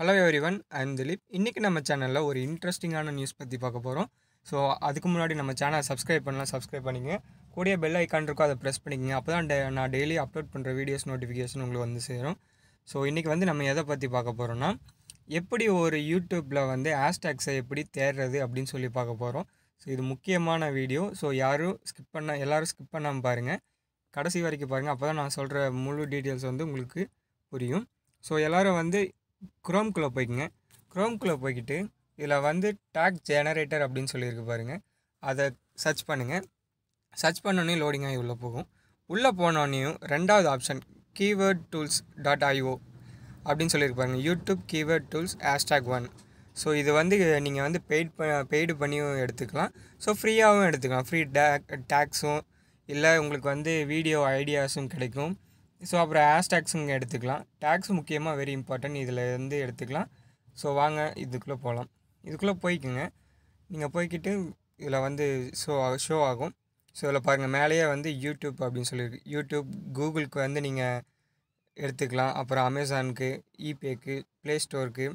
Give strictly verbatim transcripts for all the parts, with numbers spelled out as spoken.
Hello everyone, I am Dilip. இன்னைக்கு நம்ம சேனலில் ஒரு இன்ட்ரெஸ்டிங்கான நியூஸ் பற்றி பார்க்க போகிறோம். ஸோ அதுக்கு முன்னாடி நம்ம சேனலை சப்ஸ்கிரைப் பண்ணலாம், சப்ஸ்கிரைப் பண்ணிங்க. கூடிய பெல் ஐக்கான் இருக்கோ அதை ப்ரெஸ் பண்ணிக்கங்க. அப்போ தான் நான் டெய்லி அப்லோட் பண்ணுற வீடியோஸ் நோட்டிஃபிகேஷன் உங்களுக்கு வந்து சேரும். ஸோ இன்றைக்கி வந்து நம்ம எதை பற்றி பார்க்க போகிறோன்னா, எப்படி ஒரு யூடியூப்பில் வந்து ஹேஷ்டேக்ஸை எப்படி தேடுறது அப்படின்னு சொல்லி பார்க்க போகிறோம். ஸோ இது முக்கியமான வீடியோ. ஸோ யாரும் ஸ்கிப் பண்ண எல்லோரும் ஸ்கிப் பண்ணாமல் பாருங்கள், கடைசி வரைக்கும் பாருங்கள். அப்போ தான் நான் சொல்கிற முழு டீட்டெயில்ஸ் வந்து உங்களுக்கு புரியும். ஸோ எல்லோரும் வந்து குரோம்குள்ளே போய்க்குங்க. குரோம்குள்ளே போய்கிட்டு இதில் வந்து டேக் ஜெனரேட்டர் அப்படின்னு சொல்லியிருக்கு பாருங்கள், அதை சர்ச் பண்ணுங்கள். சர்ச் பண்ணோன்னே லோடிங்காகி உள்ளே போகும். உள்ளே போனோன்னையும் ரெண்டாவது option keyword tools dot IO அப்படின்னு சொல்லியிருக்கு பாருங்கள், YouTube keyword tools hashtag one. So இது வந்து நீங்கள் வந்து பெய்ட் ப பெய்டு பண்ணியும் எடுத்துக்கலாம், ஸோ ஃப்ரீயாகவும் எடுத்துக்கலாம். ஃப்ரீ டேக் டேக்ஸும் இல்லை, உங்களுக்கு வந்து வீடியோ ஐடியாஸும் கிடைக்கும். ஸோ அப்புறம் ஹேஷ்டேக்ஸுங்க எடுத்துக்கலாம். டேக்ஸ் முக்கியமாக வெரி இம்பார்ட்டன்ட், இதில் இருந்து எடுத்துக்கலாம். ஸோ வாங்க இதுக்குள்ளே போகலாம். இதுக்குள்ளே போய்க்குங்க. நீங்கள் போய்கிட்டு இதில் வந்து ஷோ ஷோ ஆகும். ஸோ இதில் பாருங்கள், மேலேயே வந்து யூடியூப் அப்படின்னு சொல்லியிருக்கு. யூடியூப், கூகுளுக்கு வந்து நீங்கள் எடுத்துக்கலாம். அப்புறம் அமேசானுக்கு, இபேக்கு, ப்ளே ஸ்டோருக்கு,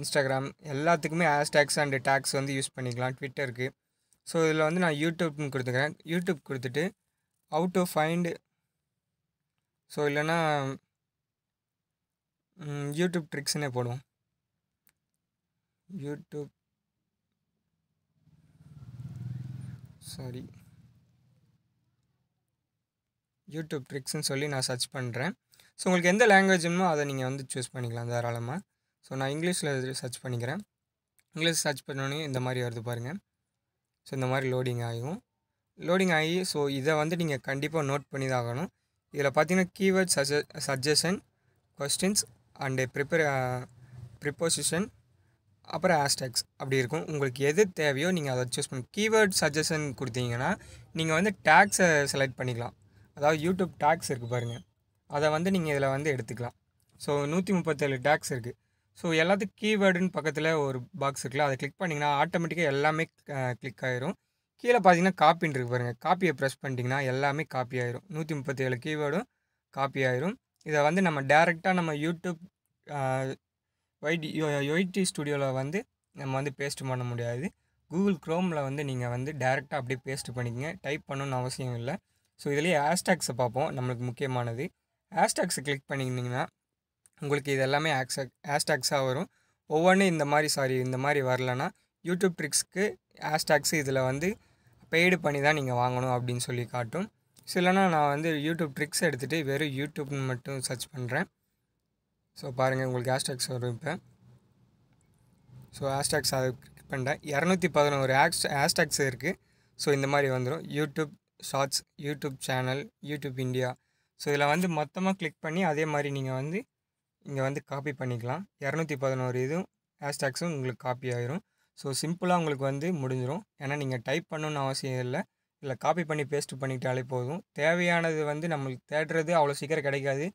இன்ஸ்டாகிராம், எல்லாத்துக்குமே ஹேஷ்டேக்ஸ் அண்டு டேக்ஸ் வந்து யூஸ் பண்ணிக்கலாம். ட்விட்டருக்கு. ஸோ இதில் வந்து நான் யூடியூப்னு கொடுத்துக்கிறேன். யூடியூப் கொடுத்துட்டு ஹவ் டு ஃபைண்டு, ஸோ இல்லைன்னா யூடியூப் ட்ரிக்ஸ்னே போடுவோம். யூடியூப் சாரி யூடியூப் ட்ரிக்ஸ்ன்னு சொல்லி நான் சர்ச் பண்ணுறேன். ஸோ உங்களுக்கு எந்த லாங்குவேஜ்னோ அதை நீங்கள் வந்து சூஸ் பண்ணிக்கலாம் தாராளமாக. ஸோ நான் இங்கிலீஷில் சர்ச் பண்ணிக்கிறேன். இங்கிலீஷ் சர்ச் பண்ணோன்னே இந்த மாதிரி வருது பாருங்கள். ஸோ இந்த மாதிரி லோடிங் ஆகும், லோடிங் ஆகி. ஸோ இதை வந்து நீங்கள் கண்டிப்பாக நோட் பண்ணி தான் ஆகணும். இதில் பார்த்தீங்கன்னா கீவேர்ட் சஜ சஜஷன் கொஸ்டின்ஸ் அண்டு ப்ரிப்பர் ப்ரிப்போசிஷன் அப்புறம் ஹேஷ்டேக்ஸ் அப்படி இருக்கும். உங்களுக்கு எது தேவையோ நீங்கள் அதை சூஸ் பண்ணி கீவேர்ட் சஜஷன் கொடுத்தீங்கன்னா நீங்கள் வந்து டேக்ஸை செலக்ட் பண்ணிக்கலாம். அதாவது யூடியூப் டேக்ஸ் இருக்குது பாருங்கள், அதை வந்து நீங்கள் இதில் வந்து எடுத்துக்கலாம். ஸோ நூற்றி முப்பத்தேழு டேக்ஸ் இருக்குது. ஸோ எல்லாத்துக்கும் கீவேர்டுன்னு பக்கத்தில் ஒரு பாக்ஸ் இருக்குல்ல, அதை கிளிக் பண்ணிங்கன்னா ஆட்டோமேட்டிக்காக எல்லாமே கிளிக் ஆகிரும். கீழே பார்த்தீங்கன்னா காப்பின்னு இருக்குது பாருங்கள், காப்பியை ப்ரெஸ் பண்ணிட்டிங்கன்னா எல்லாமே காப்பி ஆயிரும். நூற்றி முப்பத்தி ஏழு கீவேர்டும் காப்பி ஆயிரும். இதை வந்து நம்ம டேரெக்டாக நம்ம யூடியூப் ஒய்டி யூடியூப் ஸ்டுடியோவில் வந்து நம்ம வந்து பேஸ்ட் பண்ண முடியாது. கூகுள் க்ரோமில் வந்து நீங்கள் வந்து டேரெக்டாக அப்படியே பேஸ்ட் பண்ணிக்கங்க, டைப் பண்ணணும்னு அவசியம் இல்லை. ஸோ இதுலேயே ஹேஷ்டேக்ஸை பார்ப்போம், நம்மளுக்கு முக்கியமானது. ஹேஷ்டேக்ஸை கிளிக் பண்ணிங்கன்னா உங்களுக்கு இது எல்லாமே ஹேஷ்டேக் ஹேஷ்டேக்ஸாக வரும். ஒவ்வொன்றும் இந்த மாதிரி சாரி இந்த மாதிரி வரலன்னா யூடியூப் ட்ரிக்ஸ்க்கு ஹேஷ்டேக்ஸு இதில் வந்து பெய்டு பண்ணி தான் நீங்கள் வாங்கணும் அப்படின்னு சொல்லி காட்டும். ஸோ இல்லைனா நான் வந்து யூடியூப் ட்ரிக்ஸ் எடுத்துகிட்டு வெறும் யூடியூப்னு மட்டும் சர்ச் பண்ணுறேன். ஸோ பாருங்கள் உங்களுக்கு ஹேஷ்டேக்ஸ் வரும் இப்போ. ஸோ ஹேஷ்டேக்ஸ் அதை கிளிக் பண்ணிட்டேன். இரநூத்தி பதினோரு ஹேஷ் ஹேஷ்டேக்ஸ் இருக்குது. ஸோ இந்த மாதிரி வந்துடும். YouTube shorts, YouTube channel, YouTube India. So இதில் வந்து மொத்தமாக கிளிக் பண்ணி அதே மாதிரி நீங்கள் வந்து இங்கே வந்து காப்பி பண்ணிக்கலாம். இரநூத்தி பதினோரு இதுவும் ஹேஷ்டேக்ஸும் உங்களுக்கு காப்பி ஆயிரும். ஸோ சிம்பிளாக உங்களுக்கு வந்து முடிஞ்சிடும். ஏன்னா நீங்கள் டைப் பண்ணணுன்னு அவசியம் இல்லை, இல்லை காப்பி பண்ணி பேஸ்ட் பண்ணிக்கிட்டாலே போதும். தேவையானது வந்து நம்மளுக்கு தேடுறது அவ்வளோ சீக்கிரம் கிடைக்காது.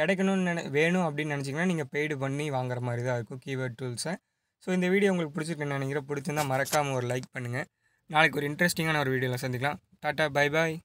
கிடைக்கணும்னு நினை வேணும் அப்படின்னு நினச்சிங்கன்னா நீங்கள் பெய்டு பண்ணி வாங்குற மாதிரி தான் இருக்கும் கீவேர்ட் டூல்ஸை. ஸோ இந்த வீடியோ உங்களுக்கு பிடிச்சிருக்குன்னு நினைக்கிறேன். பிடிச்சிருந்தால் மறக்காமல் ஒரு லைக் பண்ணுங்கள். நாளைக்கு ஒரு இன்ட்ரெஸ்டிங்கான ஒரு வீடியோவில் சந்திக்கலாம். டாட்டா, பை பாய்.